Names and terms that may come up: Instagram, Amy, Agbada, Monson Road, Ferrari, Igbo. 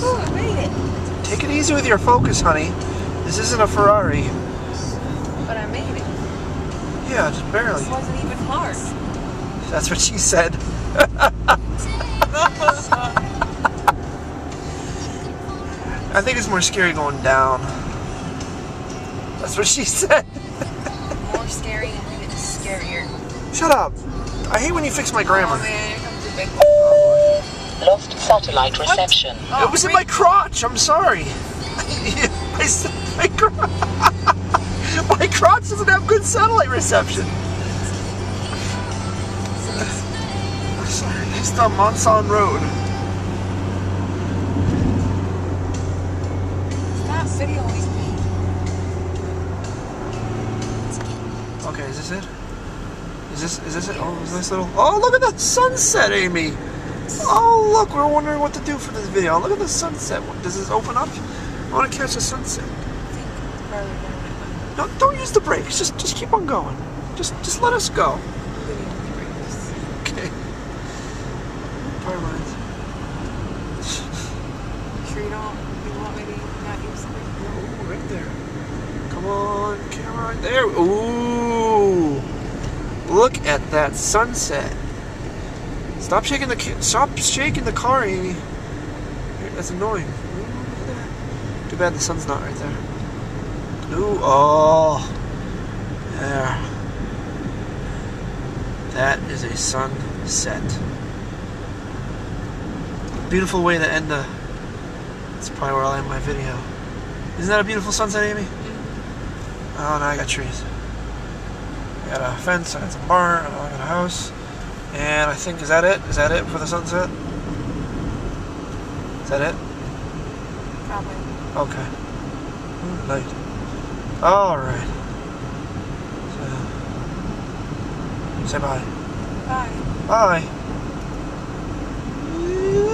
Oh, I made it. Take it easy with your focus, honey. This isn't a Ferrari. But I made it. Yeah, just barely. This wasn't even hard. That's what she said. I think it's more scary going down. That's what she said. More scary and it's scarier. Shut up. I hate when you fix my grammar. Oh, man, here comes the big one. Lost satellite reception. Oh, it was in my crotch. I'm sorry. My crotch doesn't have good satellite reception. I'm sorry. It's on Monson Road. Okay, is this it? Is this it? Oh, it's nice little. Oh, look at that sunset, Amy. Oh, look, we're wondering what to do for this video. Look at the sunset. Does this open up? I want to catch the sunset. No, don't use the brakes. Just keep on going. Just let us go. Okay. Power lines. Sure you want me to not use the brakes? Oh, right there. Come on, camera. There. Ooh. Look at that sunset. Stop shaking the car, Amy. That's annoying. Too bad the sun's not right there. Ooh, oh. There. That is a sunset. Beautiful way to end the... That's probably where I'll end my video. Isn't that a beautiful sunset, Amy? Oh, no, I got trees. I got a fence, I got some barn, I got a house. And I think, is that it? Is that it for the sunset? Is that it? Probably. Okay. Light. Alright. So, say bye. Bye. Bye.